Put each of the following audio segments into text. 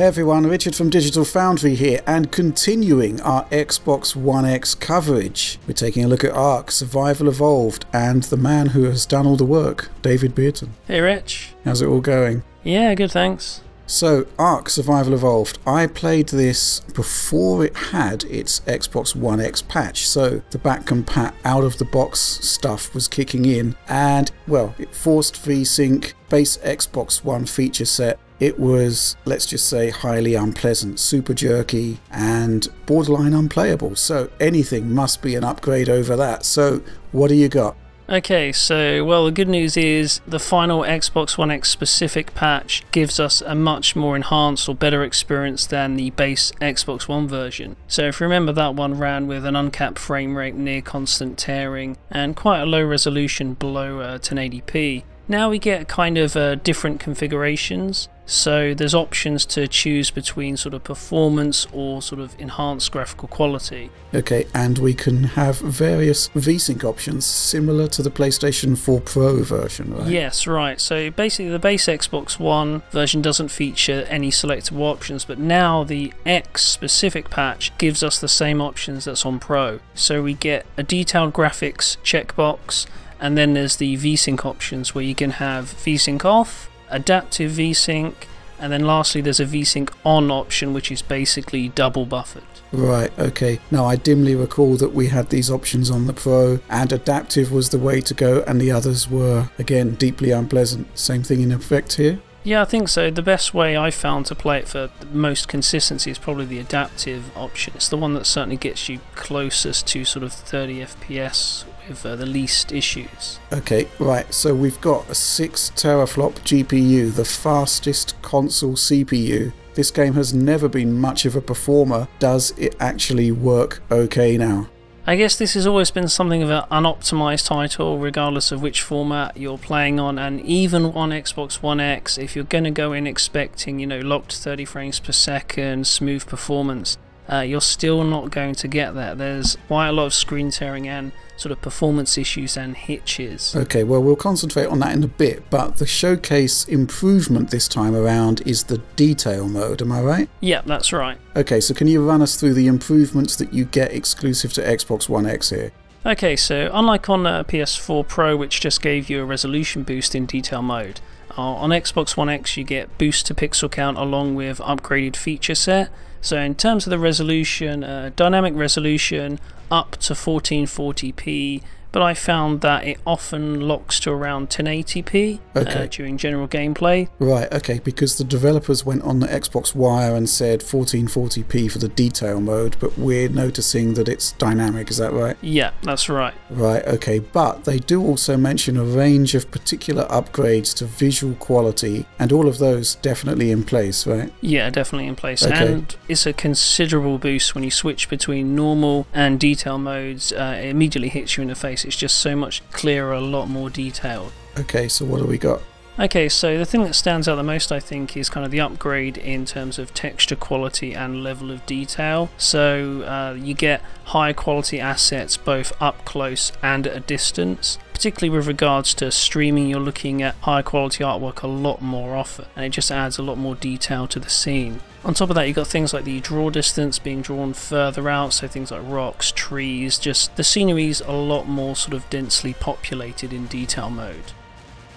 Hey everyone, Richard from Digital Foundry here, and continuing our Xbox One X coverage. We're taking a look at Ark: Survival Evolved and the man who has done all the work, David Bearton. Hey Rich. How's it all going? Yeah, good thanks. So, Ark: Survival Evolved. I played this before it had its Xbox One X patch, so the back compat out-of-the-box stuff was kicking in, and, well, it forced V-Sync, base Xbox One feature set. It was, let's just say, highly unpleasant, super jerky, and borderline unplayable. So anything must be an upgrade over that. So what do you got? Okay, so, well, the good news is the final Xbox One X specific patch gives us a much more enhanced or better experience than the base Xbox One version. So if you remember, that one ran with an uncapped frame rate, near constant tearing, and quite a low resolution below 1080p. Now we get kind of different configurations, so there's options to choose between sort of performance or sort of enhanced graphical quality. Okay, and we can have various VSync options similar to the PlayStation 4 Pro version, right? Yes, right. So basically the base Xbox One version doesn't feature any selectable options, but now the X specific patch gives us the same options that's on Pro. So we get a detailed graphics checkbox, and then there's the VSync options where you can have VSync off, adaptive VSync, and then lastly there's a VSync on option which is basically double buffered. Right, okay. Now I dimly recall that we had these options on the Pro, and adaptive was the way to go, and the others were, again, deeply unpleasant. Same thing in effect here? Yeah, I think so. The best way I found to play it for the most consistency is probably the adaptive option. It's the one that certainly gets you closest to sort of 30 FPS with the least issues. Okay, right. So we've got a 6 teraflop GPU, the fastest console CPU. This game has never been much of a performer. Does it actually work okay now? I guess this has always been something of an unoptimized title, regardless of which format you're playing on, and even on Xbox One X, if you're going to go in expecting, you know, locked 30 frames per second, smooth performance, you're still not going to get that. There's quite a lot of screen tearing and sort of performance issues and hitches. Okay, well, we'll concentrate on that in a bit, but the showcase improvement this time around is the detail mode, am I right? Yeah, that's right. Okay, so can you run us through the improvements that you get exclusive to Xbox One X here? Okay, so unlike on PS4 Pro, which just gave you a resolution boost in detail mode, on Xbox One X you get boost to pixel count along with upgraded feature set. So in terms of the resolution, dynamic resolution up to 1440p, but I found that it often locks to around 1080p during general gameplay. Right, okay, because the developers went on the Xbox Wire and said 1440p for the detail mode, but we're noticing that it's dynamic, is that right? Yeah, that's right. Right, okay, but they do also mention a range of particular upgrades to visual quality, and all of those definitely in place, right? Yeah, definitely in place, okay. And it's a considerable boost when you switch between normal and detail modes. It immediately hits you in the face. It's just so much clearer, a lot more detailed. Okay, so what do we got? Okay, so the thing that stands out the most, I think, is kind of the upgrade in terms of texture quality and level of detail. So you get high quality assets both up close and at a distance. Particularly with regards to streaming, you're looking at high quality artwork a lot more often, and it just adds a lot more detail to the scene. On top of that, you've got things like the draw distance being drawn further out, so things like rocks, trees, just the scenery's a lot more sort of densely populated in detail mode.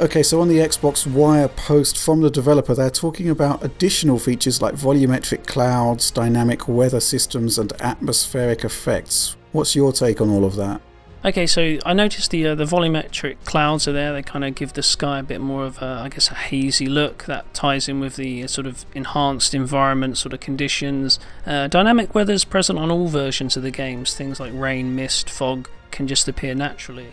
Okay, so on the Xbox Wire post from the developer, they're talking about additional features like volumetric clouds, dynamic weather systems, and atmospheric effects. What's your take on all of that? Okay, so I noticed the volumetric clouds are there. They kind of give the sky a bit more of a, I guess, a hazy look. That ties in with the sort of enhanced environment sort of conditions. Dynamic weather's present on all versions of the games. Things like rain, mist, fog can just appear naturally.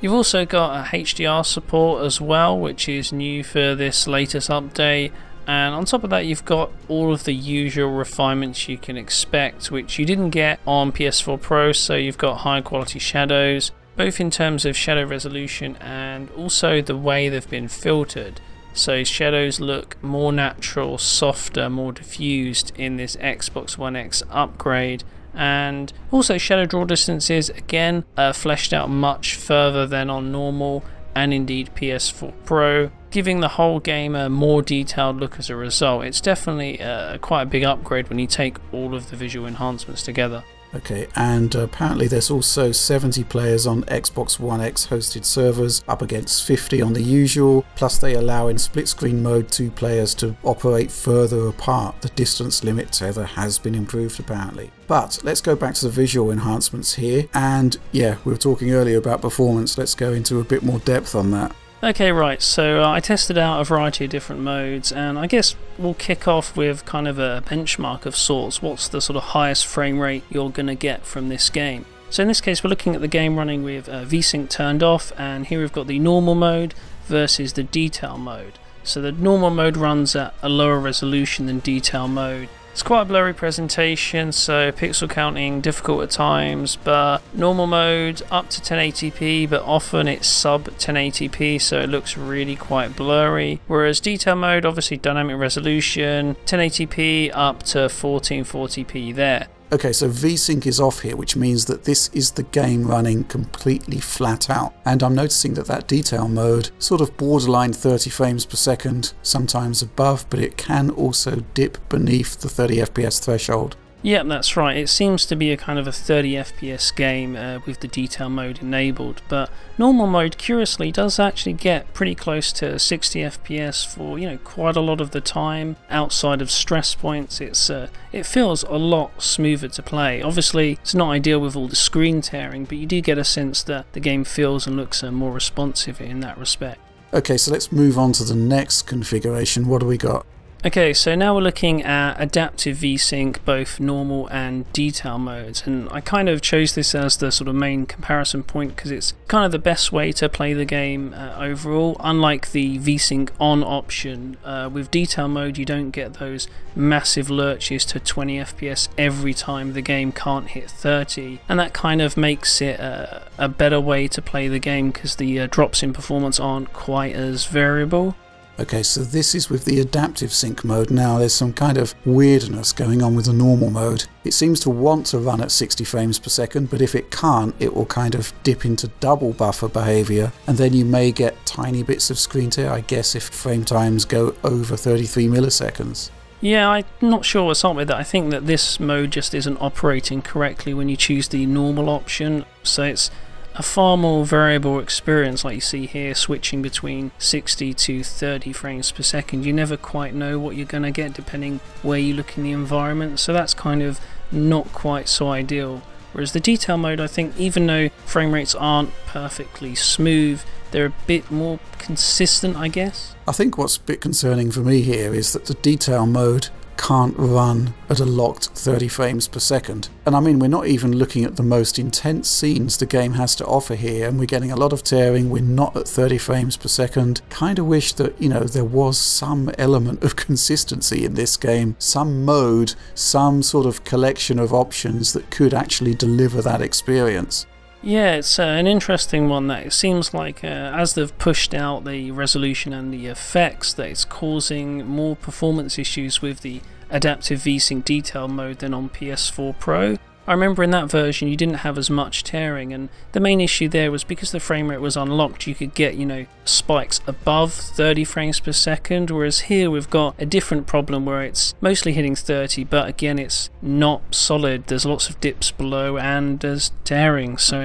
You've also got a HDR support as well, which is new for this latest update. And on top of that, you've got all of the usual refinements you can expect, which you didn't get on PS4 Pro, so you've got high quality shadows, both in terms of shadow resolution and also the way they've been filtered. So shadows look more natural, softer, more diffused in this Xbox One X upgrade. And also shadow draw distances, again, are fleshed out much further than on normal and indeed PS4 Pro. giving the whole game a more detailed look as a result. It's definitely quite a big upgrade when you take all of the visual enhancements together. Okay, and apparently there's also 70 players on Xbox One X hosted servers up against 50 on the usual, plus they allow in split screen mode 2 players to operate further apart. The distance limit tether has been improved apparently. But let's go back to the visual enhancements here, and yeah, we were talking earlier about performance, let's go into a bit more depth on that. Okay, right, so I tested out a variety of different modes, and I guess we'll kick off with kind of a benchmark of sorts. What's the sort of highest frame rate you're going to get from this game? So in this case we're looking at the game running with V-Sync turned off, and here we've got the normal mode versus the detail mode. So the normal mode runs at a lower resolution than detail mode. It's quite a blurry presentation, so pixel counting difficult at times, but normal mode up to 1080p, but often it's sub 1080p, so it looks really quite blurry. Whereas detail mode, obviously dynamic resolution, 1080p up to 1440p there. Okay, so V-Sync is off here, which means that this is the game running completely flat out, and I'm noticing that that detail mode sort of borderline 30 frames per second, sometimes above, but it can also dip beneath the 30 FPS threshold. Yep, that's right. It seems to be a kind of a 30 FPS game with the detail mode enabled, but normal mode curiously does actually get pretty close to 60 FPS for, you know, quite a lot of the time outside of stress points. It's it feels a lot smoother to play. Obviously it's not ideal with all the screen tearing, but you do get a sense that the game feels and looks more responsive in that respect. Okay, so let's move on to the next configuration. What do we got? Okay, so now we're looking at adaptive V-Sync, both normal and detail modes, and I kind of chose this as the sort of main comparison point because it's kind of the best way to play the game overall. Unlike the V-Sync on option, with detail mode you don't get those massive lurches to 20 FPS every time the game can't hit 30, and that kind of makes it a better way to play the game because the drops in performance aren't quite as variable. Okay, so this is with the adaptive sync mode. Now there's some kind of weirdness going on with the normal mode. It seems to want to run at 60 frames per second, but if it can't, it will kind of dip into double buffer behavior, and then you may get tiny bits of screen tear, I guess, if frame times go over 33 milliseconds. Yeah, I'm not sure what's up with that. I think that this mode just isn't operating correctly when you choose the normal option, so it's a far more variable experience, like you see here, switching between 60 to 30 frames per second. You never quite know what you're going to get depending where you look in the environment, so that's kind of not quite so ideal. Whereas the detail mode, I think, even though frame rates aren't perfectly smooth, they're a bit more consistent, I guess. I think what's a bit concerning for me here is that the detail mode can't run at a locked 30 frames per second, and I mean, we're not even looking at the most intense scenes the game has to offer here, and we're getting a lot of tearing. We're not at 30 frames per second. Kind of wish that, you know, there was some element of consistency in this game, some mode, some sort of collection of options that could actually deliver that experience. Yeah, it's an interesting one that it seems like as they've pushed out the resolution and the effects, that it's causing more performance issues with the adaptive V-Sync detail mode than on PS4 Pro. I remember in that version you didn't have as much tearing, and the main issue there was because the frame rate was unlocked you could get, you know, spikes above 30 frames per second, whereas here we've got a different problem where it's mostly hitting 30, but again it's not solid. There's lots of dips below and there's tearing, so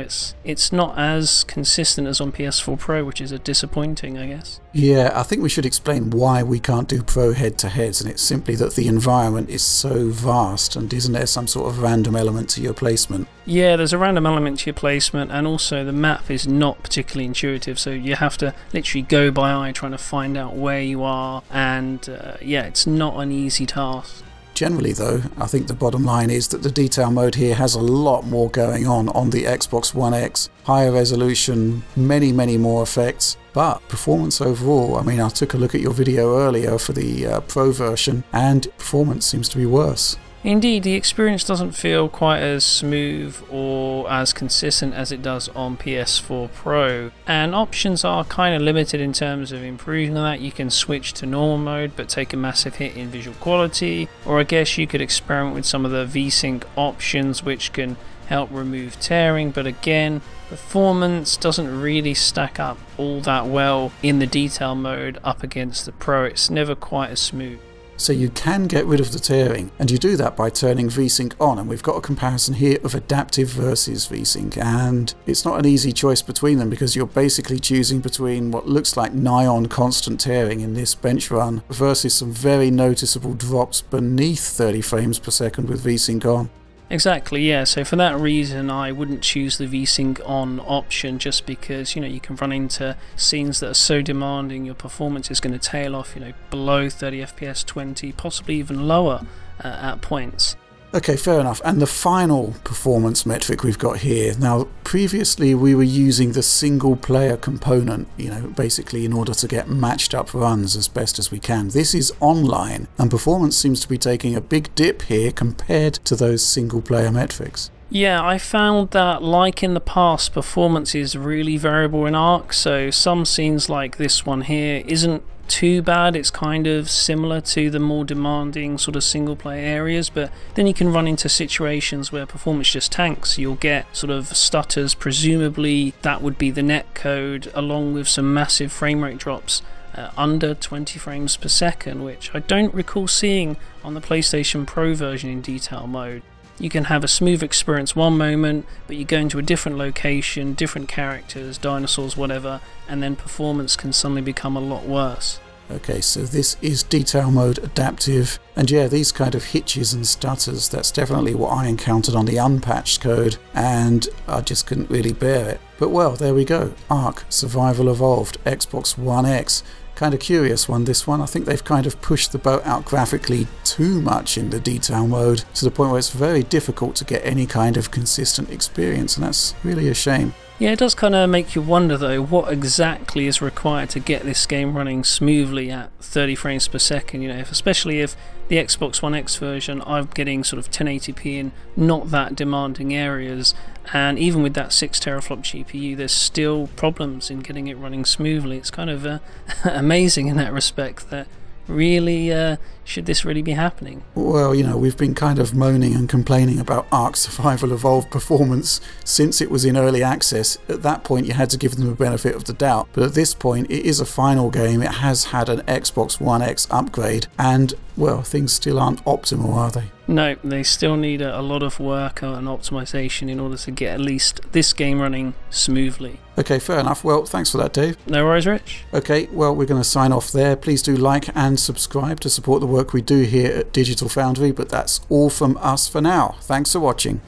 it's not as consistent as on PS4 Pro, which is a disappointing, I guess. Yeah, I think we should explain why we can't do Pro head-to-heads, and it's simply that the environment is so vast, and isn't there some sort of random element to your placement? Yeah, there's a random element to your placement, and also the map is not particularly intuitive, so you have to literally go by eye trying to find out where you are, and yeah, it's not an easy task. Generally though, I think the bottom line is that the detail mode here has a lot more going on the Xbox One X. Higher resolution, many more effects, but performance overall, I mean, I took a look at your video earlier for the Pro version, and performance seems to be worse. Indeed, the experience doesn't feel quite as smooth or as consistent as it does on PS4 Pro, and options are kind of limited in terms of improving that. You can switch to normal mode but take a massive hit in visual quality, or I guess you could experiment with some of the V-Sync options which can help remove tearing, but again performance doesn't really stack up all that well in the detail mode up against the Pro. It's never quite as smooth. So you can get rid of the tearing, and you do that by turning VSync on, and we've got a comparison here of adaptive versus VSync, and it's not an easy choice between them because you're basically choosing between what looks like nigh on constant tearing in this bench run versus some very noticeable drops beneath 30 frames per second with VSync on. Exactly, yeah, so for that reason I wouldn't choose the VSync on option, just because, you know, you can run into scenes that are so demanding your performance is going to tail off, you know, below 30 FPS, 20, possibly even lower at points. Okay, fair enough. And the final performance metric we've got here. Now, previously we were using the single player component, you know, basically in order to get matched up runs as best as we can. This is online, and performance seems to be taking a big dip here compared to those single player metrics. Yeah, I found that, like in the past, performance is really variable in Ark, so some scenes like this one here isn't too bad. It's kind of similar to the more demanding sort of single player areas, but then you can run into situations where performance just tanks. You'll get sort of stutters, presumably that would be the netcode, along with some massive frame rate drops under 20 frames per second, which I don't recall seeing on the PlayStation Pro version in detail mode. You can have a smooth experience one moment, but you go into a different location, different characters, dinosaurs, whatever, and then performance can suddenly become a lot worse. Okay, so this is detail mode adaptive, and yeah, these kind of hitches and stutters, that's definitely what I encountered on the unpatched code, and I just couldn't really bear it. But well, there we go. Ark Survival Evolved, Xbox One X. Kind of curious one, this one. I think they've kind of pushed the boat out graphically too much in the detail mode, to the point where it's very difficult to get any kind of consistent experience, and that's really a shame. Yeah, it does kind of make you wonder though, what exactly is required to get this game running smoothly at 30 frames per second, you know, especially if the Xbox One X version, I'm getting sort of 1080p in not that demanding areas, and even with that 6 teraflop GPU, there's still problems in getting it running smoothly. It's kind of amazing in that respect that really, should this really be happening? Well, you know, we've been kind of moaning and complaining about Ark Survival Evolved performance since it was in early access. At that point you had to give them the benefit of the doubt, but at this point it is a final game, it has had an Xbox One X upgrade, and well, things still aren't optimal, are they? No, they still need a lot of work and optimization in order to get at least this game running smoothly. Okay, fair enough. Well, thanks for that, Dave. No worries, Rich. Okay, well, we're going to sign off there. Please do like and subscribe to support the work we do here at Digital Foundry, but that's all from us for now. Thanks for watching.